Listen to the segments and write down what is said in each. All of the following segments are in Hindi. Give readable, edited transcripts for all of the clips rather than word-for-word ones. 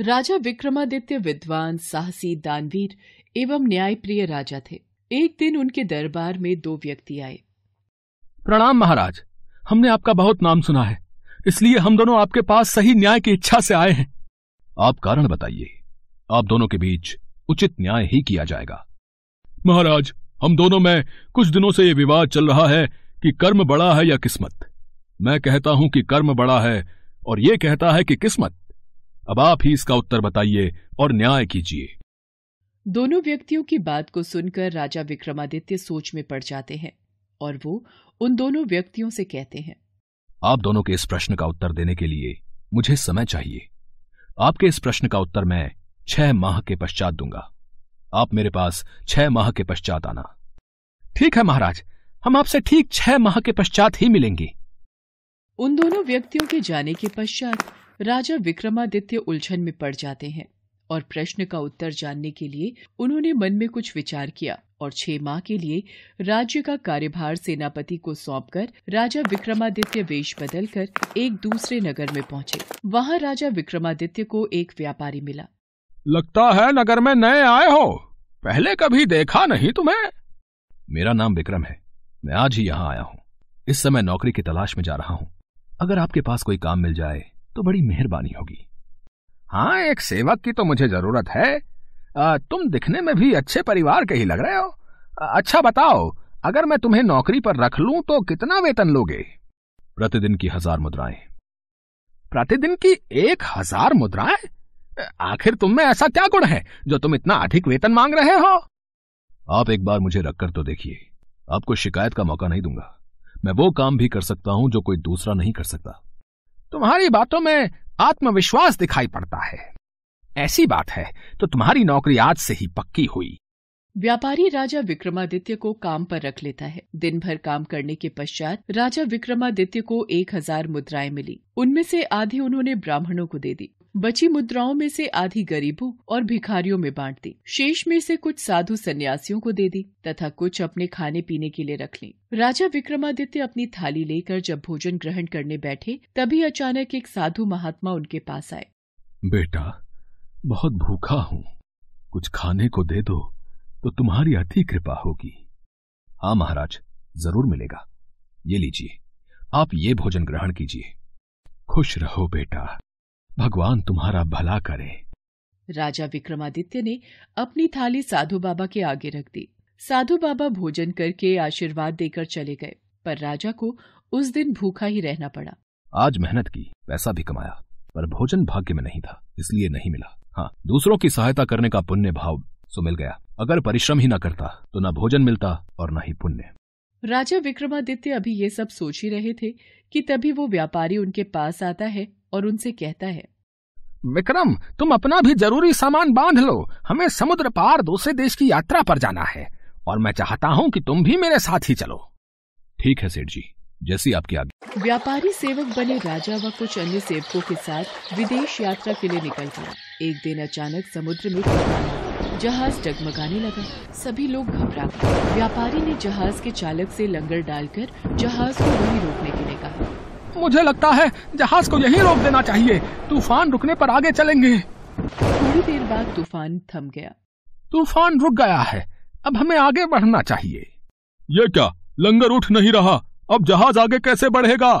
राजा विक्रमादित्य विद्वान, साहसी, दानवीर एवं न्यायप्रिय राजा थे। एक दिन उनके दरबार में दो व्यक्ति आए। प्रणाम महाराज, हमने आपका बहुत नाम सुना है, इसलिए हम दोनों आपके पास सही न्याय की इच्छा से आए हैं। आप कारण बताइए, आप दोनों के बीच उचित न्याय ही किया जाएगा। महाराज, हम दोनों में कुछ दिनों से ये विवाद चल रहा है कि कर्म बड़ा है या किस्मत। मैं कहता हूं कि कर्म बड़ा है और ये कहता है कि किस्मत। अब आप ही इसका उत्तर बताइए और न्याय कीजिए। दोनों व्यक्तियों की बात को सुनकर राजा विक्रमादित्य सोच में पड़ जाते हैं और वो उन दोनों व्यक्तियों से कहते हैं, आप दोनों के इस प्रश्न का उत्तर देने के लिए मुझे समय चाहिए। आपके इस प्रश्न का उत्तर मैं 6 माह के पश्चात दूंगा। आप मेरे पास 6 माह के पश्चात आना। ठीक है महाराज, हम आपसे ठीक 6 माह के पश्चात ही मिलेंगे। उन दोनों व्यक्तियों के जाने के पश्चात राजा विक्रमादित्य उलझन में पड़ जाते हैं और प्रश्न का उत्तर जानने के लिए उन्होंने मन में कुछ विचार किया और 6 माह के लिए राज्य का कार्यभार सेनापति को सौंपकर राजा विक्रमादित्य वेश बदलकर एक दूसरे नगर में पहुंचे। वहां राजा विक्रमादित्य को एक व्यापारी मिला। लगता है नगर में नए आए हो, पहले कभी देखा नहीं तुम्हें। मेरा नाम विक्रम है, मैं आज ही यहाँ आया हूँ। इस समय नौकरी की तलाश में जा रहा हूँ। अगर आपके पास कोई काम मिल जाए तो बड़ी मेहरबानी होगी। हाँ, एक सेवक की तो मुझे जरूरत है। तुम दिखने में भी अच्छे परिवार के ही लग रहे हो। अच्छा बताओ, अगर मैं तुम्हें नौकरी पर रख लूं तो कितना वेतन लोगे? प्रतिदिन की 1000 मुद्राएं। प्रतिदिन की 1000 मुद्राएं? आखिर तुम में ऐसा क्या गुण है जो तुम इतना अधिक वेतन मांग रहे हो? आप एक बार मुझे रखकर तो देखिए, आपको शिकायत का मौका नहीं दूंगा। मैं वो काम भी कर सकता हूं जो कोई दूसरा नहीं कर सकता। तुम्हारी बातों में आत्मविश्वास दिखाई पड़ता है। ऐसी बात है तो तुम्हारी नौकरी आज से ही पक्की हुई। व्यापारी राजा विक्रमादित्य को काम पर रख लेता है। दिन भर काम करने के पश्चात राजा विक्रमादित्य को 1000 मुद्राएं मिली। उनमें से आधी उन्होंने ब्राह्मणों को दे दी, बची मुद्राओं में से आधी गरीबों और भिखारियों में बांट दी, शेष में से कुछ साधु सन्यासियों को दे दी तथा कुछ अपने खाने पीने के लिए रख ली। राजा विक्रमादित्य अपनी थाली लेकर जब भोजन ग्रहण करने बैठे, तभी अचानक एक साधु महात्मा उनके पास आए। बेटा, बहुत भूखा हूँ, कुछ खाने को दे दो तो तुम्हारी अति कृपा होगी। हाँ महाराज, जरूर मिलेगा। ये लीजिए, आप ये भोजन ग्रहण कीजिए। खुश रहो बेटा, भगवान तुम्हारा भला करे। राजा विक्रमादित्य ने अपनी थाली साधु बाबा के आगे रख दी। साधु बाबा भोजन करके आशीर्वाद देकर चले गए, पर राजा को उस दिन भूखा ही रहना पड़ा। आज मेहनत की, पैसा भी कमाया, पर भोजन भाग्य में नहीं था, इसलिए नहीं मिला। हाँ, दूसरों की सहायता करने का पुण्य भाव सो मिल गया। अगर परिश्रम ही न करता तो न भोजन मिलता और न ही पुण्य। राजा विक्रमादित्य अभी ये सब सोच ही रहे थे कि तभी वो व्यापारी उनके पास आता है और उनसे कहता है, विक्रम, तुम अपना भी जरूरी सामान बांध लो। हमें समुद्र पार दूसरे देश की यात्रा पर जाना है और मैं चाहता हूँ कि तुम भी मेरे साथ ही चलो। ठीक है सेठ जी, जैसी आपकी आज्ञा। व्यापारी सेवक बने राजा व कुछ अन्य सेवकों के साथ विदेश यात्रा के लिए निकल गया। एक दिन अचानक समुद्र में जहाज डगमगाने लगा। सभी लोग घबरा गए। व्यापारी ने जहाज के चालक से लंगर डालकर जहाज को वहीं रोकने के लिए कहा। मुझे लगता है जहाज को यहीं रोक देना चाहिए, तूफान रुकने पर आगे चलेंगे। थोड़ी देर बाद तूफान थम गया। तूफान रुक गया है, अब हमें आगे बढ़ना चाहिए। ये क्या, लंगर उठ नहीं रहा, अब जहाज आगे कैसे बढ़ेगा?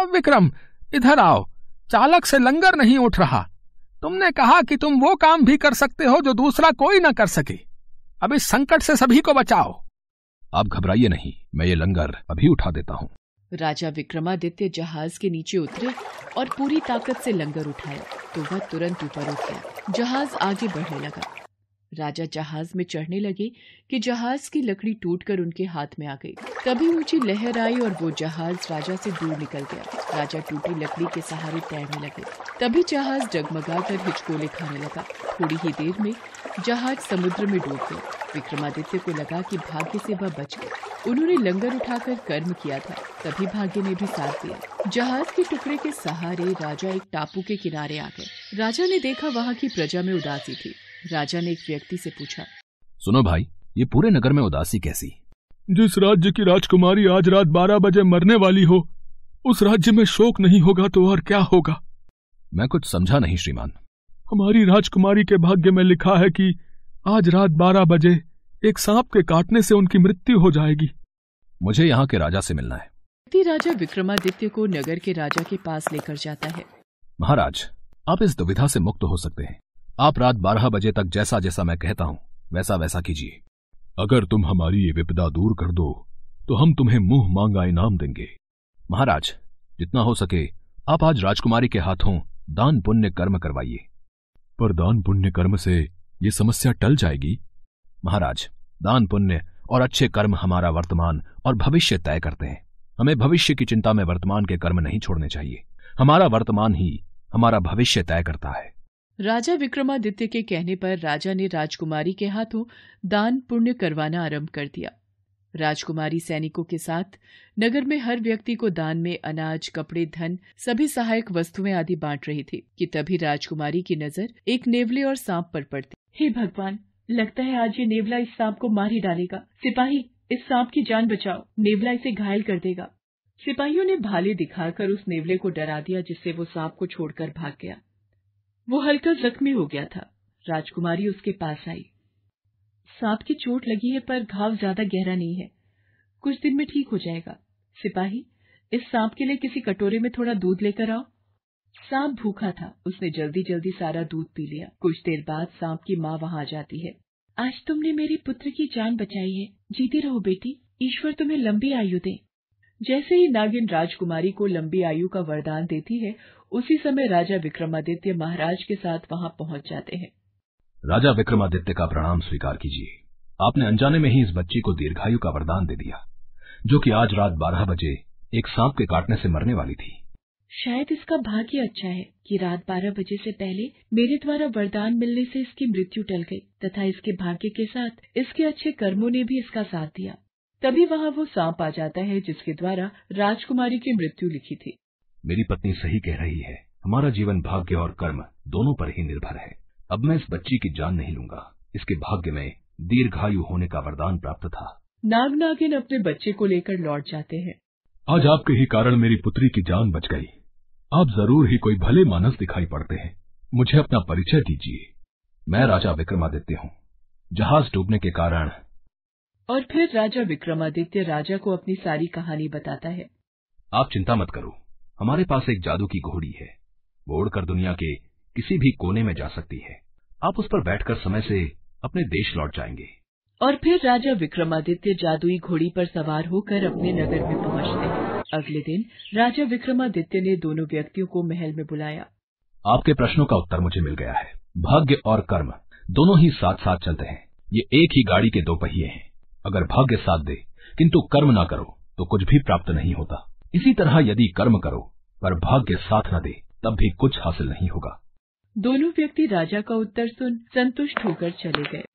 अब विक्रम, इधर आओ, चालक से लंगर नहीं उठ रहा। तुमने कहा कि तुम वो काम भी कर सकते हो जो दूसरा कोई न कर सके। अब इस संकट से सभी को बचाओ। आप घबराइए नहीं, मैं ये लंगर अभी उठा देता हूँ। राजा विक्रमादित्य जहाज के नीचे उतरे और पूरी ताकत से लंगर उठाया तो वह तुरंत ऊपर उठ गया। जहाज आगे बढ़ने लगा। राजा जहाज में चढ़ने लगे कि जहाज की लकड़ी टूटकर उनके हाथ में आ गई। तभी ऊंची लहर आई और वो जहाज राजा से दूर निकल गया। राजा टूटी लकड़ी के सहारे तैरने लगे। तभी जहाज डगमगा कर हिचकोले खाने लगा। थोड़ी ही देर में जहाज समुद्र में डूब गया। विक्रमादित्य को लगा कि भाग्य से वह बच गए। उन्होंने लंगर उठाकर कर्म किया था, तभी भाग्य ने भी साथ दिया। जहाज के टुकड़े के सहारे राजा एक टापू के किनारे आ गए। राजा ने देखा वहाँ की प्रजा में उदासी थी। राजा ने एक व्यक्ति से पूछा, सुनो भाई, ये पूरे नगर में उदासी कैसी? जिस राज्य की राजकुमारी आज रात 12 बजे मरने वाली हो, उस राज्य में शोक नहीं होगा तो और क्या होगा? मैं कुछ समझा नहीं श्रीमान, हमारी राजकुमारी के भाग्य में लिखा है कि आज रात 12 बजे एक सांप के काटने से उनकी मृत्यु हो जाएगी। मुझे यहाँ के राजा से मिलना है। राजा विक्रमादित्य को नगर के राजा के पास लेकर जाता है। महाराज, आप इस दुविधा से मुक्त हो सकते हैं। आप रात 12 बजे तक जैसा जैसा मैं कहता हूँ वैसा वैसा कीजिए। अगर तुम हमारी ये विपदा दूर कर दो तो हम तुम्हें मुंह मांगा इनाम देंगे। महाराज, जितना हो सके आप आज राजकुमारी के हाथों दान पुण्य कर्म करवाइए। पर दान पुण्य कर्म से ये समस्या टल जाएगी। महाराज, दान पुण्य और अच्छे कर्म हमारा वर्तमान और भविष्य तय करते हैं। हमें भविष्य की चिंता में वर्तमान के कर्म नहीं छोड़ने चाहिए। हमारा वर्तमान ही हमारा भविष्य तय करता है। राजा विक्रमादित्य के कहने पर राजा ने राजकुमारी के हाथों दान पुण्य करवाना आरंभ कर दिया। राजकुमारी सैनिकों के साथ नगर में हर व्यक्ति को दान में अनाज, कपड़े, धन, सभी सहायक वस्तुएं आदि बांट रही थी कि तभी राजकुमारी की नजर एक नेवले और सांप पर पड़ती। हे भगवान, लगता है आज ये नेवला इस सांप को मार ही डालेगा। सिपाही, इस सांप की जान बचाओ, नेवला इसे घायल कर देगा। सिपाहियों ने भाले दिखाकर उस नेवले को डरा दिया, जिससे वो सांप को छोड़कर भाग गया। वो हल्का जख्मी हो गया था। राजकुमारी उसके पास आई। सांप की चोट लगी है पर घाव ज्यादा गहरा नहीं है, कुछ दिन में ठीक हो जाएगा। सिपाही, इस सांप के लिए किसी कटोरे में थोड़ा दूध लेकर आओ। सांप भूखा था, उसने जल्दी जल्दी सारा दूध पी लिया। कुछ देर बाद सांप की माँ वहाँ आ जाती है। आज तुमने मेरे पुत्र की जान बचाई है, जीती रहो बेटी, ईश्वर तुम्हें लंबी आयु दे। जैसे ही नागिन राजकुमारी को लंबी आयु का वरदान देती है, उसी समय राजा विक्रमादित्य महाराज के साथ वहां पहुंच जाते हैं। राजा विक्रमादित्य का प्रणाम स्वीकार कीजिए। आपने अनजाने में ही इस बच्ची को दीर्घायु का वरदान दे दिया, जो कि आज रात 12 बजे एक सांप के काटने से मरने वाली थी। शायद इसका भाग्य अच्छा है कि रात 12 बजे से पहले मेरे द्वारा वरदान मिलने से इसकी मृत्यु टल गई तथा इसके भाग्य के साथ इसके अच्छे कर्मों ने भी इसका साथ दिया। तभी वहाँ वो सांप आ जाता है जिसके द्वारा राजकुमारी की मृत्यु लिखी थी। मेरी पत्नी सही कह रही है, हमारा जीवन भाग्य और कर्म दोनों पर ही निर्भर है। अब मैं इस बच्ची की जान नहीं लूंगा। इसके भाग्य में दीर्घायु होने का वरदान प्राप्त था। नागनागिन अपने बच्चे को लेकर लौट जाते हैं। आज आपके ही कारण मेरी पुत्री की जान बच गई। आप जरूर ही कोई भले मानस दिखाई पड़ते हैं। मुझे अपना परिचय दीजिए। मैं राजा विक्रमादित्य हूँ, जहाज डूबने के कारण। और फिर राजा विक्रमादित्य राजा को अपनी सारी कहानी बताता है। आप चिंता मत करो, हमारे पास एक जादू की घोड़ी है। वो उड़कर दुनिया के किसी भी कोने में जा सकती है। आप उस पर बैठकर समय से अपने देश लौट जाएंगे। और फिर राजा विक्रमादित्य जादुई घोड़ी पर सवार होकर अपने नगर में पहुँचते हैं। अगले दिन राजा विक्रमादित्य ने दोनों व्यक्तियों को महल में बुलाया। आपके प्रश्नों का उत्तर मुझे मिल गया है। भाग्य और कर्म दोनों ही साथ साथ चलते हैं। ये एक ही गाड़ी के दो पहिए हैं। अगर भाग्य साथ दे किंतु कर्म ना करो तो कुछ भी प्राप्त नहीं होता। इसी तरह यदि कर्म करो पर भाग्य साथ न दे तब भी कुछ हासिल नहीं होगा। दोनों व्यक्ति राजा का उत्तर सुन संतुष्ट होकर चले गए।